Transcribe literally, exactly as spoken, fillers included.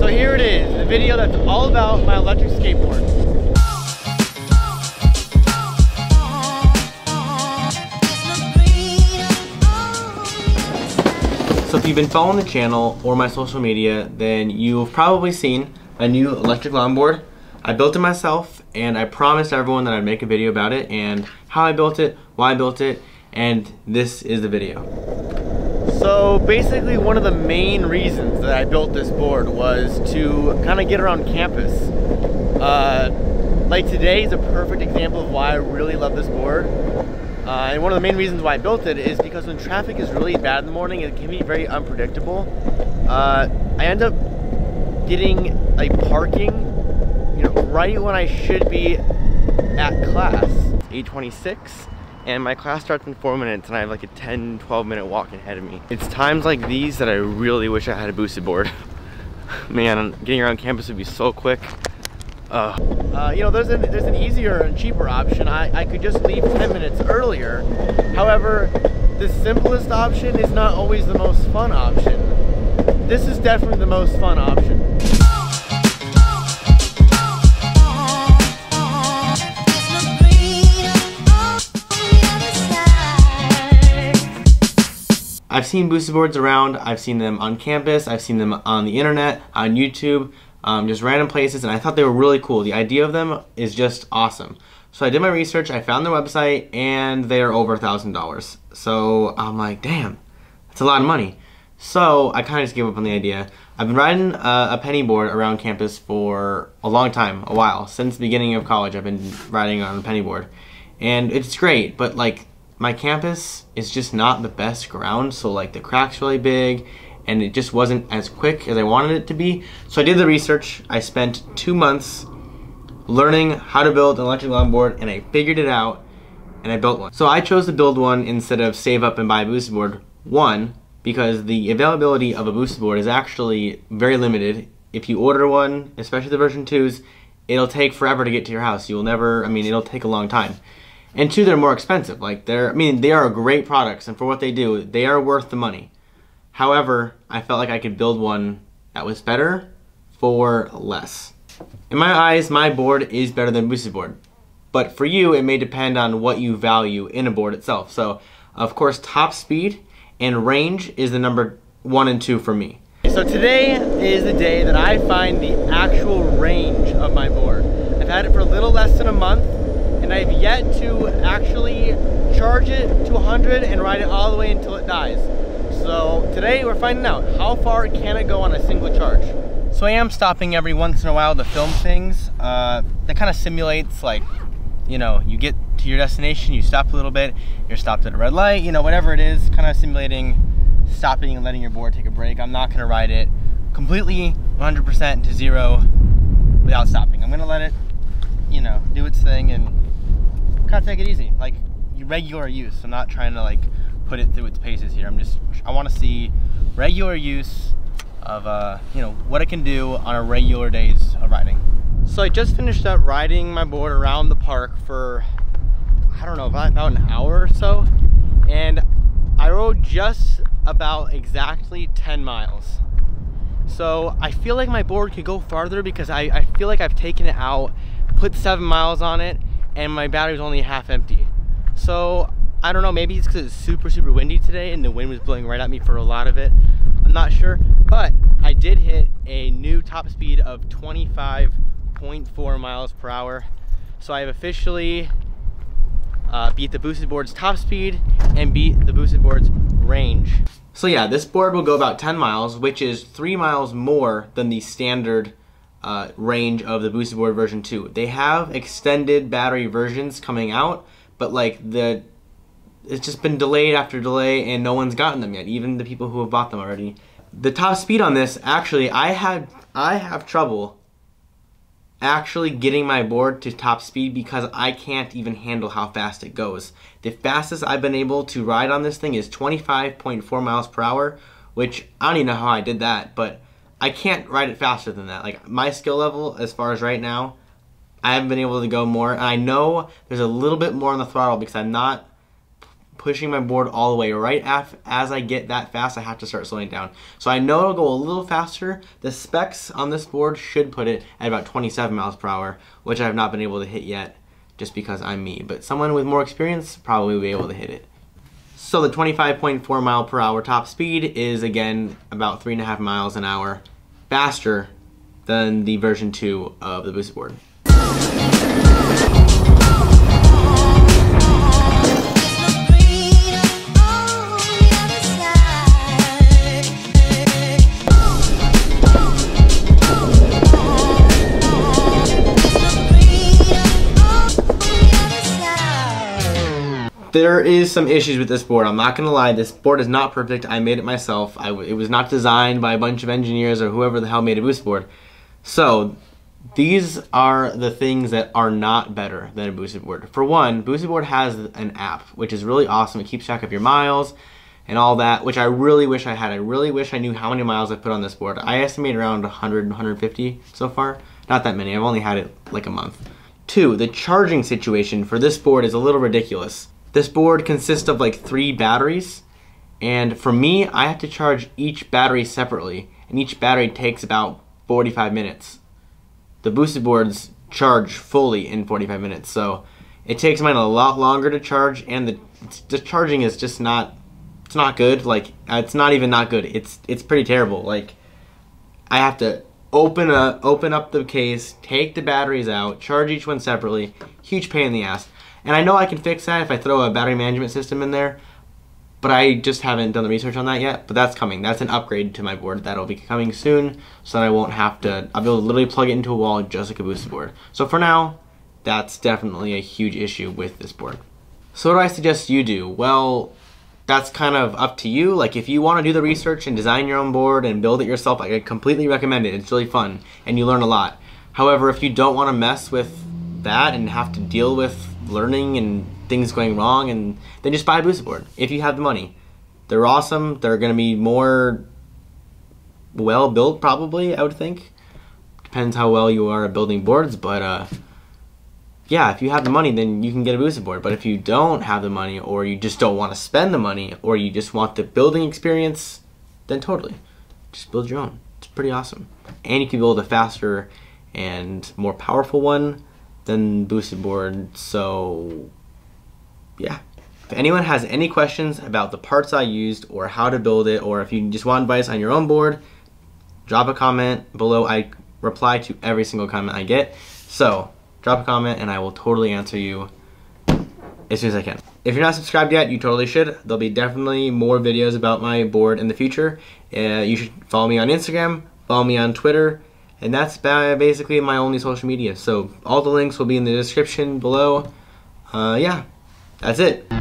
So here it is, a video that's all about my electric skateboard. So if you've been following the channel or my social media, then you've probably seen a new electric longboard. I built it myself, and I promised everyone that I'd make a video about it and how I built it, why I built it, and this is the video. So basically, one of the main reasons that I built this board was to kind of get around campus. Uh, like today is a perfect example of why I really love this board. Uh, and one of the main reasons why I built it is because when traffic is really bad in the morning, it can be very unpredictable. Uh, I end up getting like parking, you know, right when I should be at class. It's eight twenty-six. And my class starts in four minutes and I have like a ten, twelve minute walk ahead of me. It's times like these that I really wish I had a boosted board. Man, getting around campus would be so quick. Uh, uh, you know, there's an, there's an easier and cheaper option. I, I could just leave ten minutes earlier. However, the simplest option is not always the most fun option. This is definitely the most fun option. I've seen boosted boards around, I've seen them on campus, I've seen them on the internet, on YouTube, um, just random places, and I thought they were really cool. The idea of them is just awesome. So I did my research, I found their website, and they are over a thousand dollars. So I'm like, damn, that's a lot of money. So I kind of just gave up on the idea. I've been riding a, a penny board around campus for a long time, a while. Since the beginning of college, I've been riding on a penny board. And it's great, but like, my campus is just not the best ground, so like the crack's really big and it just wasn't as quick as I wanted it to be. So I did the research. I spent two months learning how to build an electric longboard and I figured it out and I built one. So I chose to build one instead of save up and buy a boosted board. One, because the availability of a boosted board is actually very limited. If you order one, especially the version twos, it'll take forever to get to your house. You'll never, I mean, it'll take a long time. And two, they're more expensive. Like they're, I mean, they are great products, and for what they do, they are worth the money. However, I felt like I could build one that was better for less. In my eyes, my board is better than boosted board. But for you, it may depend on what you value in a board itself. So, of course, top speed and range is the number one and two for me. So today is the day that I find the actual range of my board. I've had it for a little less than a month, and I've yet to actually charge it to one hundred and ride it all the way until it dies. So today we're finding out how far can it go on a single charge. So I am stopping every once in a while to film things. Uh, that kind of simulates like, you know, you get to your destination, you stop a little bit, you're stopped at a red light, you know, whatever it is, kind of simulating stopping and letting your board take a break. I'm not gonna ride it completely one hundred percent to zero without stopping. I'm gonna let it, you know, do its thing and kind of take it easy, like regular use. I'm not trying to like put it through its paces here. I'm just, I want to see regular use of, uh, you know, what it can do on a regular days of riding. So I just finished up riding my board around the park for, I don't know, about, about an hour or so. And I rode just about exactly ten miles. So I feel like my board could go farther because I, I feel like I've taken it out, put seven miles on it, and my battery's only half empty. So I don't know, maybe it's because it's super, super windy today and the wind was blowing right at me for a lot of it. I'm not sure, but I did hit a new top speed of twenty-five point four miles per hour. So I have officially uh, beat the boosted board's top speed and beat the boosted board's range. So yeah, this board will go about ten miles, which is three miles more than the standard Uh, range of the boosted board version two. They have extended battery versions coming out, but like the it's just been delayed after delay and no one's gotten them yet, even the people who have bought them already. The top speed on this, actually I had I have trouble actually getting my board to top speed because I can't even handle how fast it goes. The fastest I've been able to ride on this thing is twenty-five point four miles per hour, which I don't even know how I did that, but I can't ride it faster than that. Like my skill level, as far as right now, I haven't been able to go more. I know there's a little bit more on the throttle because I'm not pushing my board all the way. Right af as I get that fast, I have to start slowing down. So I know it'll go a little faster. The specs on this board should put it at about twenty-seven miles per hour, which I have not been able to hit yet just because I'm me. But someone with more experience probably will be able to hit it. So the twenty-five point four mile per hour top speed is again about three and a half miles an hour faster than the version two of the Boosted Board. There is some issues with this board. I'm not gonna lie, this board is not perfect. I made it myself. I w it was not designed by a bunch of engineers or whoever the hell made a Boosted Board. So these are the things that are not better than a Boosted Board. For one, Boosted Board has an app, which is really awesome. It keeps track of your miles and all that, which I really wish I had. I really wish I knew how many miles I put on this board. I estimate around one hundred, one hundred fifty so far. Not that many, I've only had it like a month. Two, the charging situation for this board is a little ridiculous. This board consists of like three batteries, and for me, I have to charge each battery separately, and each battery takes about forty-five minutes. The Boosted Boards charge fully in forty-five minutes, so it takes mine a lot longer to charge, and the, the charging is just not, it's not good. Like, it's not even not good, it's it's pretty terrible. Like, I have to open, a, open up the case, take the batteries out, charge each one separately, huge pain in the ass. And I know I can fix that if I throw a battery management system in there, but I just haven't done the research on that yet. But that's coming. That's an upgrade to my board. That'll be coming soon, so that I won't have to, I'll be able to literally plug it into a wall just like a Boosted Board. So for now, that's definitely a huge issue with this board. So what do I suggest you do? Well, that's kind of up to you. Like, if you want to do the research and design your own board and build it yourself, I completely recommend it. It's really fun, and you learn a lot. However, if you don't want to mess with that and have to deal with learning and things going wrong, and then just buy a Boosted Board if you have the money. They're awesome. They're going to be more well built, probably, I would think. Depends how well you are at building boards, but uh, yeah, if you have the money, then you can get a Boosted Board. But if you don't have the money, or you just don't want to spend the money, or you just want the building experience, then totally just build your own. It's pretty awesome, and you can build a faster and more powerful one than Boosted Board. So yeah, if anyone has any questions about the parts I used or how to build it, or if you just want advice on your own board, drop a comment below. I reply to every single comment I get, so drop a comment and I will totally answer you as soon as I can. If you're not subscribed yet, you totally should. There'll be definitely more videos about my board in the future. Uh, you should follow me on Instagram, follow me on Twitter, and that's basically my only social media. So all the links will be in the description below. Uh, yeah, that's it.